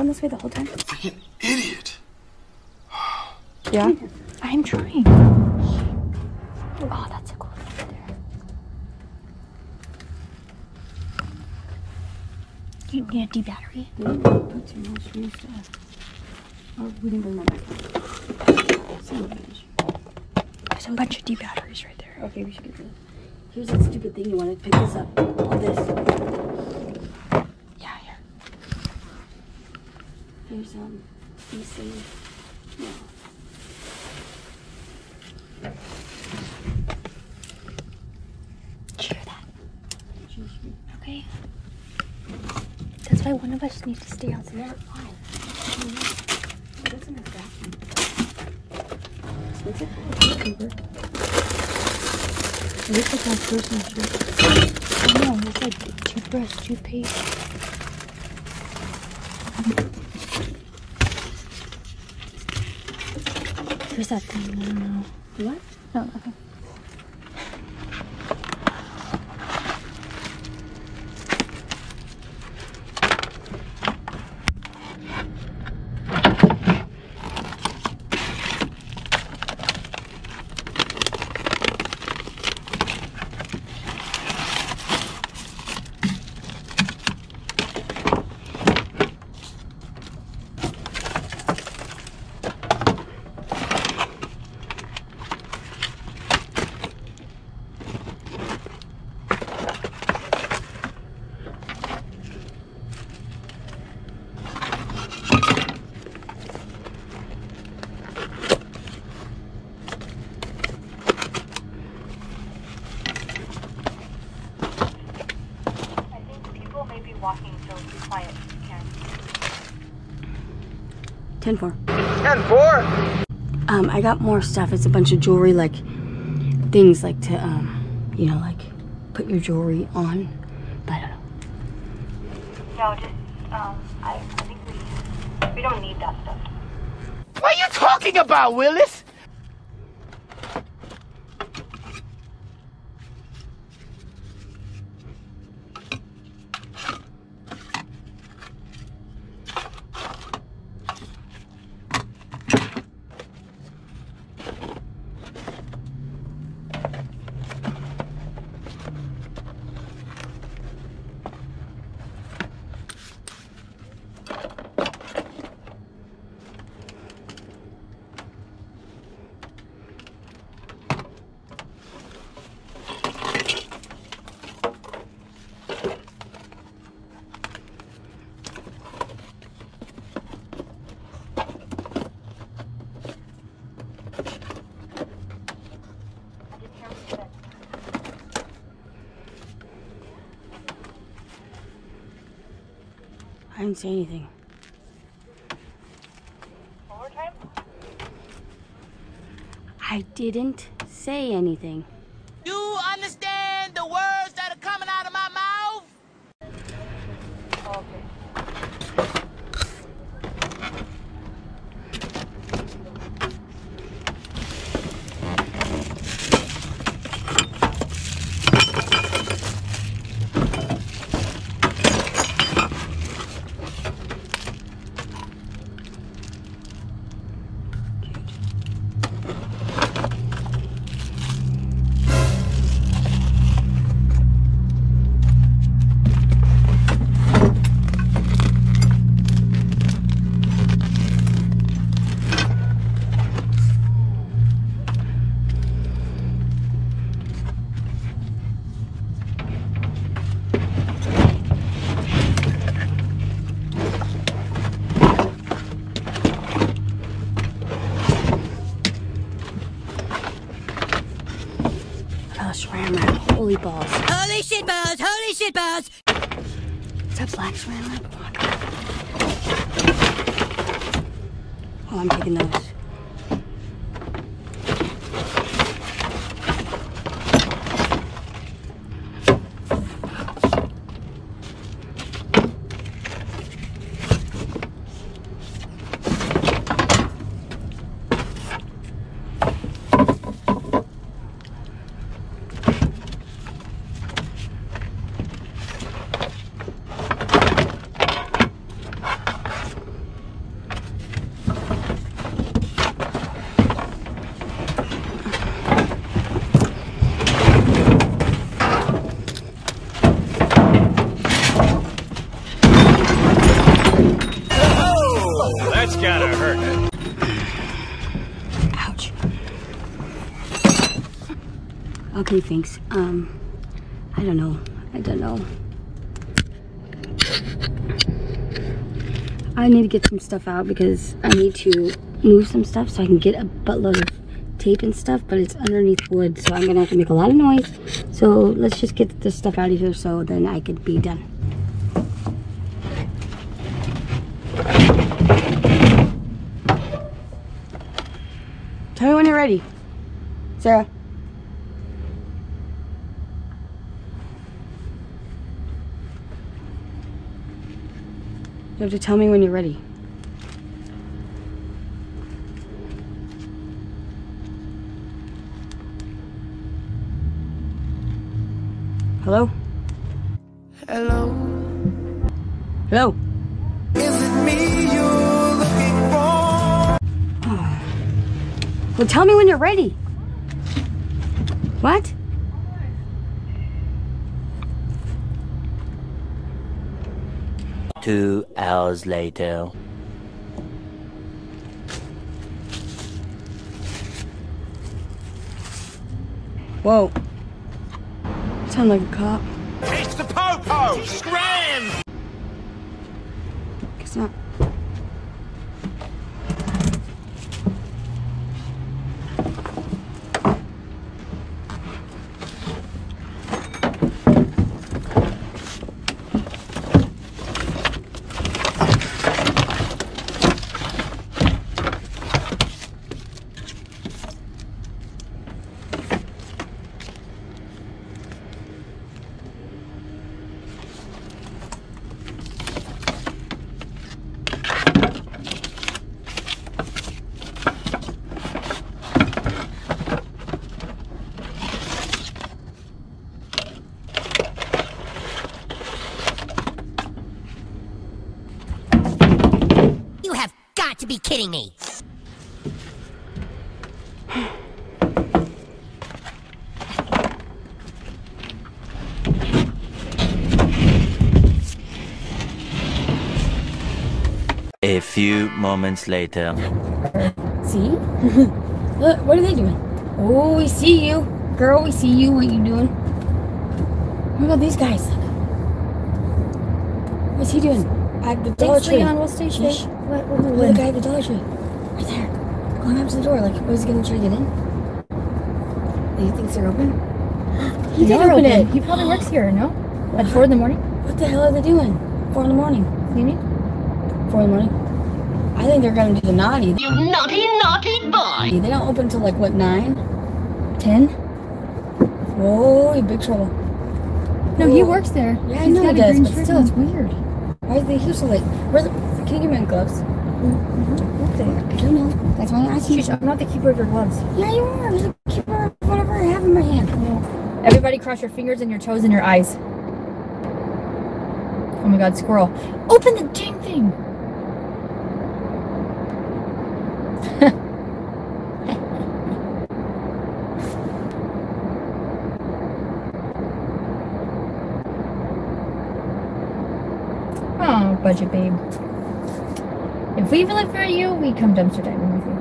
gone this way the whole time? Freaking idiot. Yeah? I'm trying. Oh, that's a cool thing there. Do you need a D battery? No, that's your most recent. Oh, we didn't bring that back. There's a bunch of D batteries right there. Okay, we should get this. Here's that stupid thing you wanted to pick this up. All this. Yeah, here. Here's DC. Yeah. That's why one of us needs to stay outside. Yeah, fine. It doesn't have vacuum. Is it paper? It looks like my personal toothbrush. I know, it's like toothbrush, toothpaste. There's that thing, I don't know. What? No, okay. Walking, so be quiet if you can. 10-4. 10-4? I got more stuff. It's a bunch of jewelry, like, things, like, to, you know, like, put your jewelry on. But I don't know. No, just, I think we don't need that stuff. What are you talking about, Willis? I didn't say anything. One more time? I didn't say anything. You understand the words that are coming out of my mouth? Holy balls. Holy shit balls! Holy shit balls! Is that black saran wrap? Oh, I'm taking those. Okay, thanks. I don't know. I need to get some stuff out because I need to move some stuff so I can get a buttload of tape and stuff, but it's underneath wood, so I'm gonna have to make a lot of noise. So let's just get this stuff out of here so then I could be done. Tell me when you're ready, Sarah. You have to tell me when you're ready. Hello? Hello? Hello? Is it me you're looking for? Oh. Well, tell me when you're ready. What? Two hours later. Whoa. You sound like a cop. It's the po-po! Scram! Guess not. Be kidding me. A few moments later. See? What are they doing? Oh, we see you. Girl, we see you. What you doing? What about these guys? What's he doing? At the Dollar Tree. On what station? What the guy at the Dollar Tree. Right there. Going up to the door. Like, was he gonna try to get in? He thinks they're open? He did open it. He probably works here, no? At 4 in the morning? What the hell are they doing? 4 in the morning. You mean? 4 in the morning. I think they're gonna do the naughty. You naughty, naughty boy! They don't open till like, what, 9? 10? Whoa, you're in big trouble. No, he works there. Yeah, I know he does, but still, it's weird. Why are they here so late? Can you give me my gloves? Mm-hmm. Okay. I don't know. That's why I asked you. I'm not the keeper of your gloves. Yeah, you are. I'm the keeper of whatever I have in my hand. Oh. Everybody cross your fingers and your toes and your eyes. Oh my god, squirrel. Open the dang thing! Budget, babe. If we live for you, we come dumpster diving with you.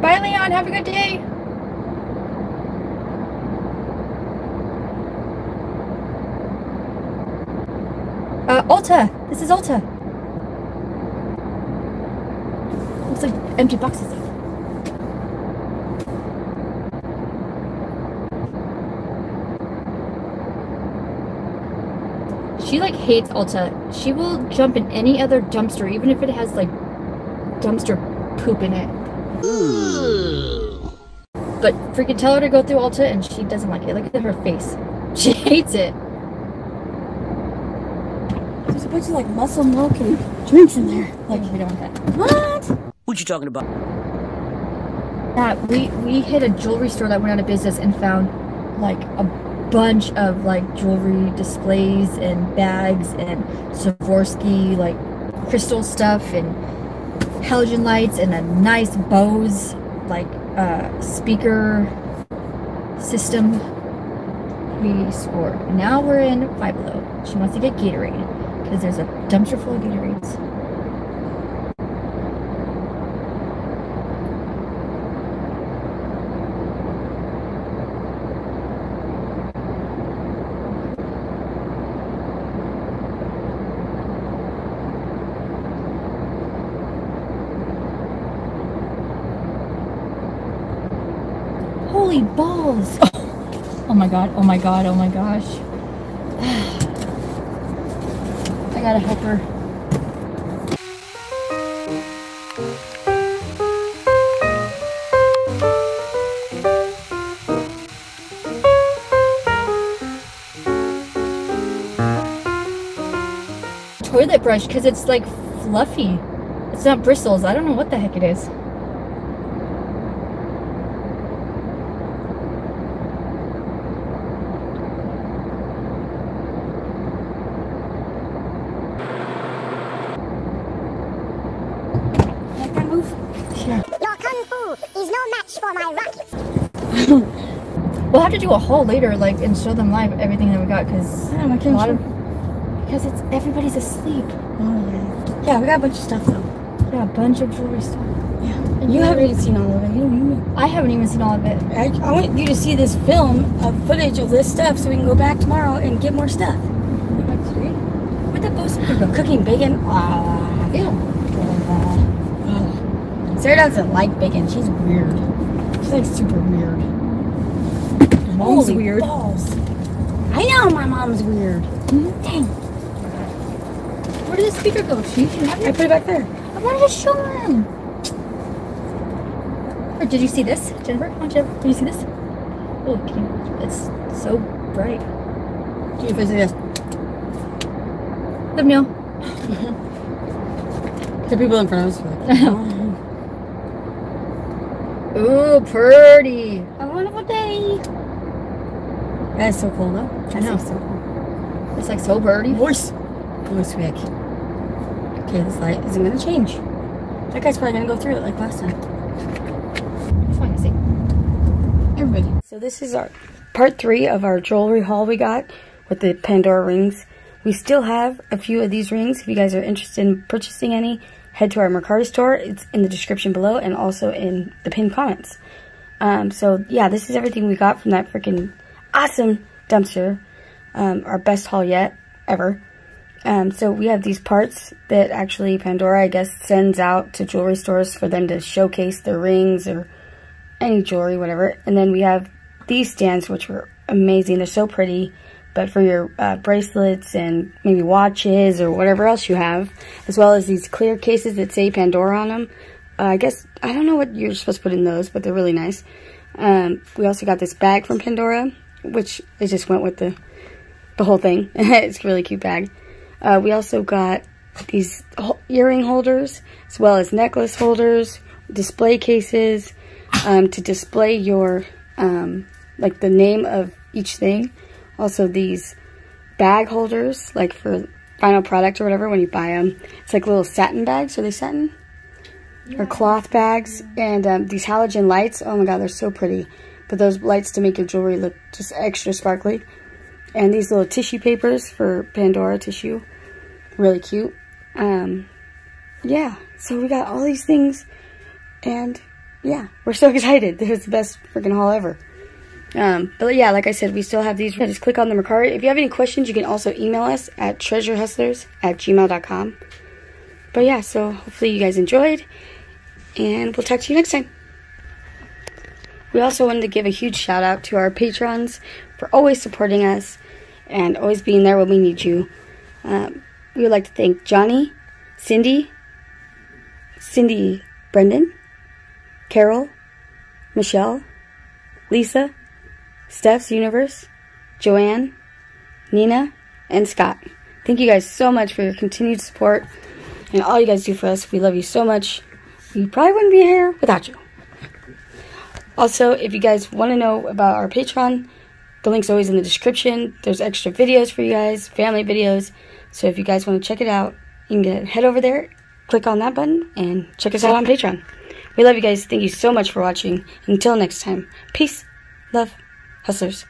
Bye, Leon. Have a good day. Ulta. This is Ulta. Looks like empty boxes. She like hates Ulta. She will jump in any other dumpster, even if it has like dumpster poop in it. Ooh. But freaking tell her to go through Ulta and she doesn't like it. Look at her face. She hates it. There's a bunch of like muscle milk and drinks in there. Like we don't want that. What? What you talking about? That we hit a jewelry store that went out of business and found like a bunch of like jewelry displays and bags and Swarovski like crystal stuff and halogen lights and a nice Bose like speaker system. We scored. Now we're in Five Below. She wants to get Gatorade because there's a dumpster full of Gatorades. Holy balls. Oh, oh my God. Oh my God. Oh my gosh. I gotta help her. Toilet brush, because it's like fluffy. It's not bristles. I don't know what the heck it is. We'll have to do a haul later, like, and show them live everything that we got, because yeah, because it's everybody's asleep. Oh yeah. Yeah, we got a bunch of stuff though. Yeah, a bunch of jewelry stuff. Yeah. And you haven't even seen all of it. You know. I haven't even seen all of it. I want you to see this film of footage of this stuff so we can go back tomorrow and get more stuff. Where'd the Bose go? Cooking bacon. Ew. Sarah doesn't like bacon. She's weird. She's like super weird. Mom's holy weird. Balls. I know my mom's weird. Mm-hmm. Dang. Where did the speaker go? She didn't have it. I put it back there. I wanted to show them. Or did you see this, Jennifer? Oh, Jennifer, did you see this? Oh, it's so bright. Jennifer, see this. Thumbnail. The people in front of us. Ooh, pretty. Have a wonderful day. That's so cool though. I know. So cool. It's like so pretty. Voice. Voice wick. Okay, this light isn't gonna change. That guy's probably gonna go through it like last time. It's fine to see. Everybody. So this is our part 3 of our jewelry haul we got with the Pandora rings. We still have a few of these rings. If you guys are interested in purchasing any, head to our Mercari store. It's in the description below and also in the pinned comments. So yeah, this is everything we got from that freaking awesome dumpster. Our best haul yet, ever. So we have these parts that actually Pandora, I guess, sends out to jewelry stores for them to showcase their rings or any jewelry, whatever. And then we have these stands, which were amazing. They're so pretty. But for your bracelets and maybe watches or whatever else you have, as well as these clear cases that say Pandora on them. I guess, I don't know what you're supposed to put in those, but they're really nice. We also got this bag from Pandora, which it just went with the whole thing. It's a really cute bag. We also got these earring holders, as well as necklace holders, display cases, to display your, like the name of each thing. Also these bag holders, like for final product or whatever, when you buy them. It's like little satin bags. Are they satin? Yeah. Or cloth bags. Yeah. And these halogen lights. Oh my God, they're so pretty. But those lights to make your jewelry look just extra sparkly. And these little tissue papers for Pandora tissue. Really cute. Yeah, so we got all these things. And yeah, we're so excited. It was the best freaking haul ever. But yeah, like I said, we still have these. Just click on the Mercari. If you have any questions, you can also email us at treasurehustlers@gmail.com. But yeah, so hopefully you guys enjoyed, and we'll talk to you next time. We also wanted to give a huge shout out to our patrons for always supporting us and always being there when we need you. We would like to thank Johnny, Cindy, Brendan, Carol, Michelle, Lisa, Steph's Universe, Joanne, Nina, and Scott. Thank you guys so much for your continued support and all you guys do for us. We love you so much. We probably wouldn't be here without you. Also, if you guys want to know about our Patreon, the link's always in the description. There's extra videos for you guys, family videos. So if you guys want to check it out, you can head over there, click on that button, and check us out on Patreon. We love you guys. Thank you so much for watching. Until next time. Peace. Love, hustlers.